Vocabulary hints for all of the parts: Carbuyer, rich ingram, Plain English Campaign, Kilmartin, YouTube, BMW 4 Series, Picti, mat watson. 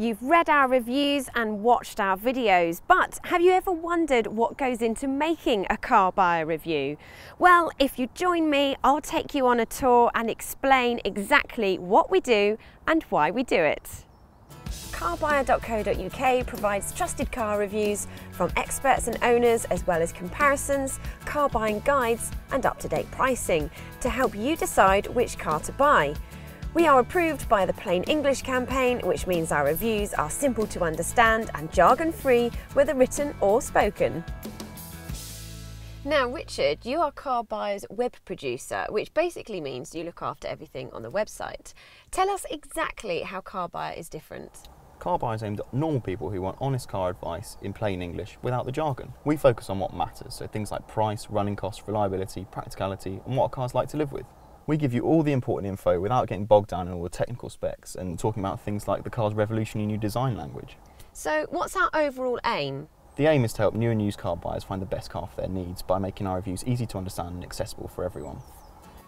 You've read our reviews and watched our videos, but have you ever wondered what goes into making a car buyer review? Well, if you join me, I'll take you on a tour and explain exactly what we do and why we do it. Carbuyer.co.uk provides trusted car reviews from experts and owners, as well as comparisons, car buying guides and up-to-date pricing to help you decide which car to buy. We are approved by the Plain English Campaign, which means our reviews are simple to understand and jargon-free, whether written or spoken. Now, Richard, you are Carbuyer's web producer, which basically means you look after everything on the website. Tell us exactly how Carbuyer is different. Carbuyer is aimed at normal people who want honest car advice in plain English without the jargon. We focus on what matters, so things like price, running costs, reliability, practicality, and what a car's like to live with. We give you all the important info without getting bogged down in all the technical specs and talking about things like the car's revolutionary new design language. So what's our overall aim? The aim is to help new and used car buyers find the best car for their needs by making our reviews easy to understand and accessible for everyone.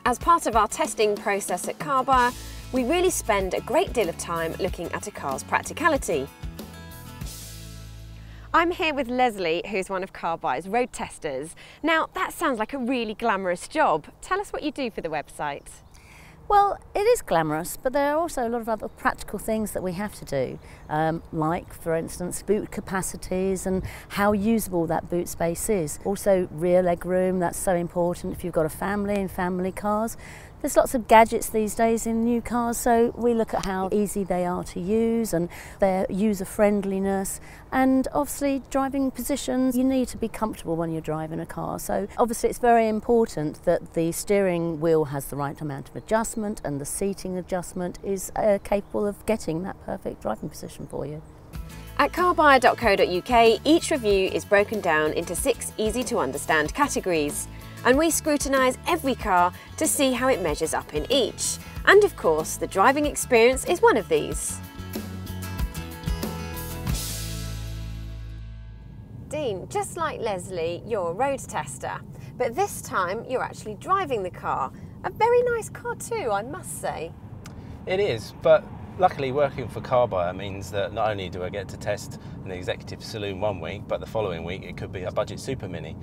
As part of our testing process at Carbuyer, we really spend a great deal of time looking at a car's practicality. I'm here with Leslie, who's one of Carbuyer's road testers. Now, that sounds like a really glamorous job. Tell us what you do for the website. Well, it is glamorous, but there are also a lot of other practical things that we have to do, like, for instance, boot capacities and how usable that boot space is. Also, rear leg room, that's so important if you've got a family and family cars. There's lots of gadgets these days in new cars, so we look at how easy they are to use and their user-friendliness. And obviously, driving positions, you need to be comfortable when you're driving a car. So obviously, it's very important that the steering wheel has the right amount of adjustment and the seating adjustment is capable of getting that perfect driving position for you. At carbuyer.co.uk, each review is broken down into 6 easy-to-understand categories. And we scrutinise every car to see how it measures up in each. And of course, the driving experience is one of these. Dean, just like Leslie, you're a road tester, but this time you're actually driving the car. A very nice car too, I must say. It is, but luckily working for Carbuyer means that not only do I get to test an executive saloon one week, but the following week it could be a budget super mini.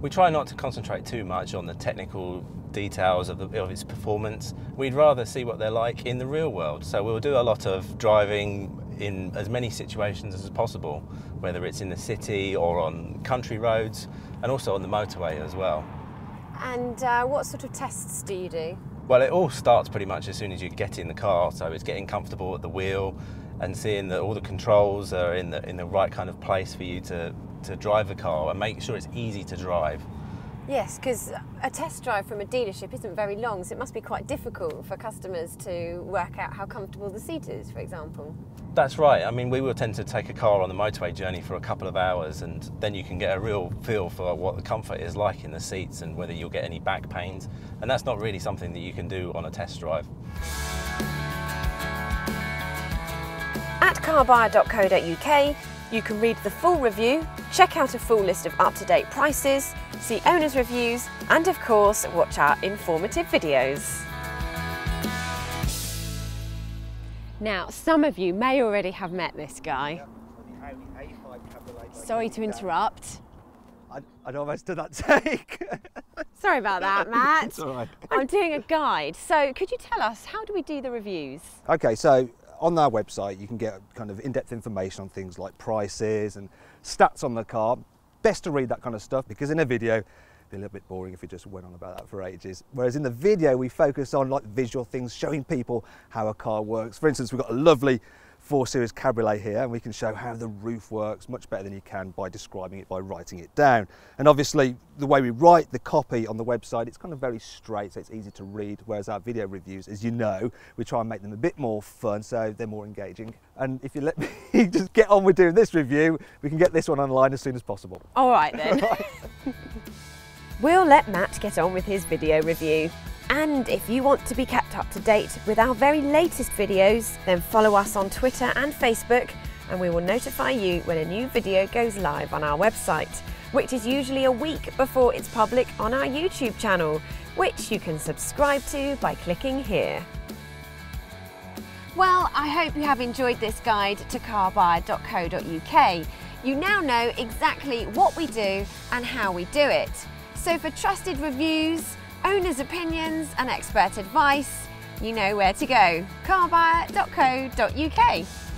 We try not to concentrate too much on the technical details of its performance. We'd rather see what they're like in the real world. So we'll do a lot of driving in as many situations as possible, whether it's in the city or on country roads, and also on the motorway as well. And what sort of tests do you do? Well, it all starts pretty much as soon as you get in the car. So it's getting comfortable at the wheel and seeing that all the controls are in the right kind of place for you to drive the car and make sure it's easy to drive. Yes, because a test drive from a dealership isn't very long, so it must be quite difficult for customers to work out how comfortable the seat is, for example. That's right. I mean, we will tend to take a car on the motorway journey for a couple of hours, and then you can get a real feel for what the comfort is like in the seats and whether you'll get any back pains. And that's not really something that you can do on a test drive. At carbuyer.co.uk, you can read the full review, check out a full list of up-to-date prices, see owners' reviews, and of course, watch our informative videos. Now, some of you may already have met this guy. Sorry to interrupt. I'd almost done that take. Sorry about that, Matt. It's all right. I'm doing a guide. So could you tell us, how do we do the reviews? Okay, so on our website, you can get kind of in-depth information on things like prices and stats on the car. Best to read that kind of stuff, because in a video, it'd be a little bit boring if you just went on about that for ages. Whereas in the video, we focus on like visual things, showing people how a car works. For instance, we've got a lovely 4 Series Cabriolet here, and we can show how the roof works much better than you can by describing it, by writing it down. And obviously, the way we write the copy on the website, it's kind of very straight, so it's easy to read, whereas our video reviews, as you know, we try and make them a bit more fun, so they're more engaging. And if you let me just get on with doing this review, we can get this one online as soon as possible. All right then. We'll let Matt get on with his video review. And if you want to be kept up to date with our very latest videos, then follow us on Twitter and Facebook, and we will notify you when a new video goes live on our website, which is usually a week before it's public on our YouTube channel, which you can subscribe to by clicking here. Well, I hope you have enjoyed this guide to carbuyer.co.uk. You now know exactly what we do and how we do it. So for trusted reviews, owners' opinions and expert advice, you know where to go, carbuyer.co.uk.